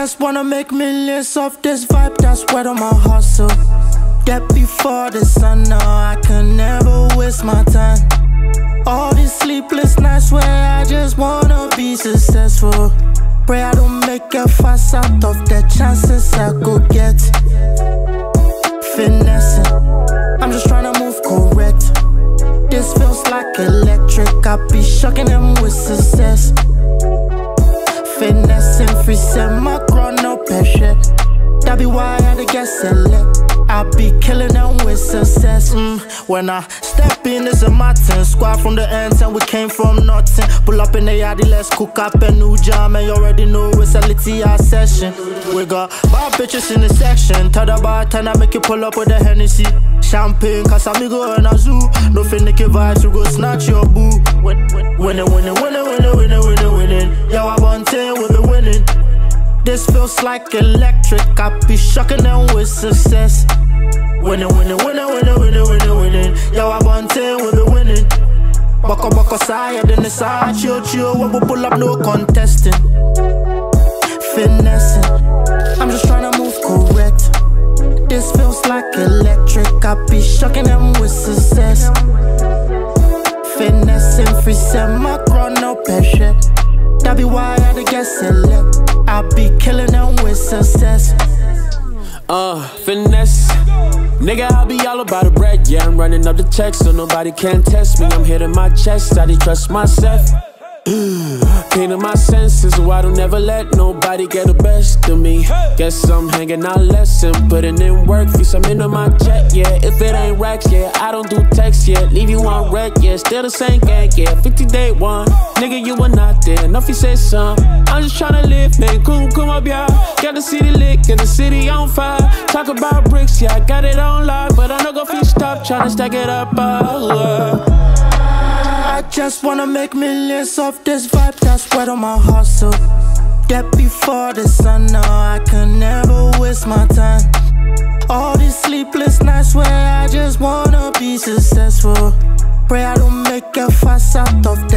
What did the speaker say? just wanna make millions off this vibe, that's where I'm a hustle. Get before the sun, no, I can never waste my time. All these sleepless nights where I just wanna be successful. Pray I don't make a fuss out of the chances I could get. Finessing, I'm just trying to move correct. This feels like electric, I be shocking them with success. Finessing, free set my chrono pressure. That be why I had to get select. I be killing them with success. When I step in, it's a mountain. Squad from the ends and we came from nothing. Pull up in the yard, let's cook up a new jam. And you already know it's a litty hour session. We got bad bitches in the section. Tell the bartender, make you pull up with the Hennessy. Champagne, Casamigo and a zoo. No finicky vibes, we go snatch your boo. Winning. Yo, I want 10, we be winning. This feels like electric, I be shocking them with success. Winning. Yo, I want 10, we be winning. Bucko, sire, then it's hard. Chill, when we pull up, no contesting. Finessing, I'm just trying to move correct. This feels like electric, I be shocking them with success. Finessing, free set my chrono pressure. That be why I had to get select. I be killing them with success. Finesse. Nigga, I be all about the bread. Yeah, I'm running up the checks so nobody can test me. I'm hitting my chest, I distrust myself. Pain in my senses, so I don't ever let nobody get the best of me. Guess I'm hanging out less and putting in work. Feel some into my check, yeah. If it ain't racks, yeah, I don't do text, yeah. Leave you on red, yeah. Still the same gang, yeah. 50 day one, nigga, you were not there. Enough you say some. I'm just tryna live, man. Come up, yeah. Got the city lit and the city on fire. Talk about bricks, yeah. I got it on lock, but I'm not gonna feel stop tryna stack it up. I just wanna make millions off this vibe, that's where I'm a hustle. Get before the sun, no, I can never waste my time. All these sleepless nights where I just wanna be successful. Pray I don't make a fuss out of